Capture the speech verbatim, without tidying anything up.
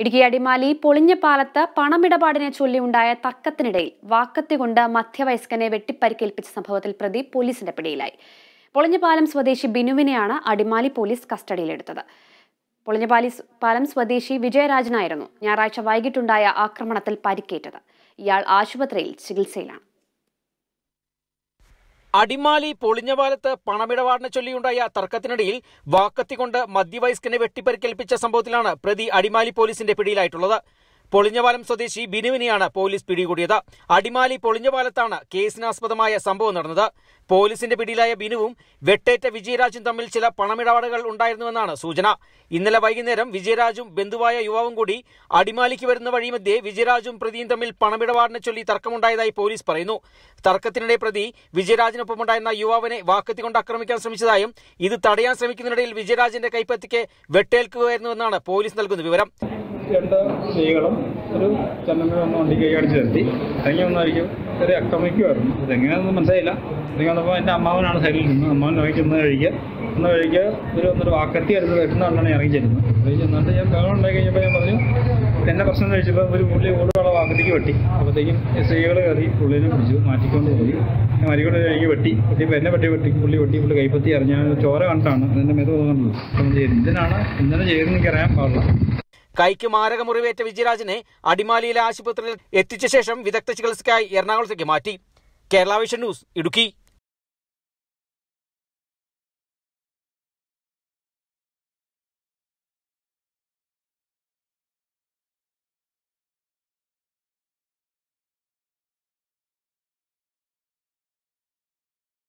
ഇടുക്കി അടിമാലി പൊളിഞ്ഞപാലത്ത് പണമിടപാടിനെ ചൊല്ലിയുണ്ടായ തർക്കത്തിനിടയിൽ വാക്കത്തി കൊണ്ട് മധ്യവയസ്കനെ വെട്ടിപ്പരിക്കേൽപ്പിച്ച സംഭവത്തിൽ പ്രതി പോലീസിന്റെ പിടിയിലായി. പൊളിഞ്ഞപാലം സ്വദേശി ബിനുവിനെയാണ് അടിമാലി പോലീസ് കസ്റ്റഡിയിലെടുത്തത്. പൊളിഞ്ഞപാലി പാലം സ്വദേശി വിജയരാജനായിരുന്നു ഞായറാഴ്ച വൈകിട്ടുണ്ടായ ആക്രമണത്തിൽ പരിക്കേറ്റത്. ഇയാൾ ആശുപത്രിയിൽ ചികിത്സയിലാണ്. അടിമാലി പൊളിഞ്ഞപാലത്ത് പണമിടപാടിനെ ചൊല്ലിയുണ്ടായ തർക്കത്തിനിടയിൽ വാക്കത്തികൊണ്ട് മധ്യവയസ്കനെ വെട്ടിപ്പരിക്കേൽപ്പിച്ച സംഭവത്തിലാണ് പ്രതി അടിമാലി പോലീസിന്റെ പിടിയിലായിട്ടുള്ളത്. പൊളിഞ്ഞപാലം സ്വദേശി ബിനുവിനെയാണ് പോലീസ് പിടികൂടിയത്. അടിമാലി പൊളിഞ്ഞപാലത്താണ് കേസിനാസ്പദമായ സംഭവം നടന്നത്. പോലീസിന്റെ പിടിയിലായ ബിനുവും വെട്ടേറ്റ വിജയരാജും തമ്മിൽ ചില പണമിടപാടുകൾ ഉണ്ടായിരുന്നുവെന്നാണ് സൂചന. ഇന്നലെ വൈകുന്നേരം വിജയരാജും ബന്ധുവായ യുവാവും കൂടി അടിമാലിക്ക് വരുന്ന വഴിമധ്യേ വിജയരാജും പ്രതിയും തമ്മിൽ പണമിടപാടിനെ ചൊല്ലി തർക്കമുണ്ടായതായി പോലീസ് പറയുന്നു. തർക്കത്തിനിടെ പ്രതി വിജയരാജിനൊപ്പമുണ്ടായിരുന്ന യുവാവിനെ വാക്കത്തിക്കൊണ്ട് ആക്രമിക്കാൻ ശ്രമിച്ചതായും ഇത് തടയാൻ ശ്രമിക്കുന്നതിനിടയിൽ വിജയരാജിന്റെ കൈപ്പത്തിക്ക് വെട്ടേൽക്കുകയായിരുന്നുവെന്നാണ് പോലീസ് നൽകുന്ന വിവരം. രണ്ട് സ്ത്രീകളും ഒരു ചെന്നമ്മ വന്ന് വണ്ടിക്ക് അടിച്ചു നിർത്തി ഇറങ്ങി വന്നായിരിക്കും ചെറിയ അക്രമിക്കുമായിരുന്നു. ഇതെങ്ങനെയാണെന്ന് മനസ്സിലായില്ല. ഇറങ്ങി വന്നപ്പോൾ എൻ്റെ അമ്മാവനാണ് സൈഡിൽ നിന്ന് അമ്മാവൻ നോക്കുന്നത് കഴിക്കുക ഒന്ന് കഴിക്കുക ഒരു ഒന്നൊരു വാക്കത്തി എടുത്ത് വെക്കുന്നതാണ് ഇറങ്ങി ചെല്ലുന്നത്. ഇറങ്ങി ചെന്നിട്ട് ഞാൻ ബഹളം ഉണ്ടായി കഴിഞ്ഞപ്പോൾ ഞാൻ പറഞ്ഞു എൻ്റെ പ്രശ്നം കഴിച്ചപ്പോൾ ഒരു പുള്ളി ഓടുകളെ വാക്കത്തിക്ക് വെട്ടി. അപ്പോഴത്തേക്കും സ്ത്രീകൾ കയറി പുള്ളിനെ പിടിച്ചു മാറ്റിക്കൊണ്ട് പോയി. ഞാൻ മരിക്കൊണ്ട് എനിക്ക് വെട്ടി വെട്ടിയപ്പോൾ എന്നെ പറ്റി വെട്ടി പുള്ളി വെട്ടി പുള്ളി കൈപ്പത്തി അറിഞ്ഞ് ഞാൻ ചോര കണ്ടാണ് എൻ്റെ മേത്ത് തോന്നുന്നത്. എന്തിനാണ് എന്തിനാണ് ചെയ്തതെന്ന് എനിക്കറിയാൻ പാടില്ല. കൈക്ക് മാരകമുറിവേറ്റ വിജയരാജനെ അടിമാലിയിലെ ആശുപത്രിയിൽ എത്തിച്ച ശേഷം വിദഗ്ധ ചികിത്സയ്ക്കായി എറണാകുളത്തേക്ക് മാറ്റി. Kerala vision news, Idukki.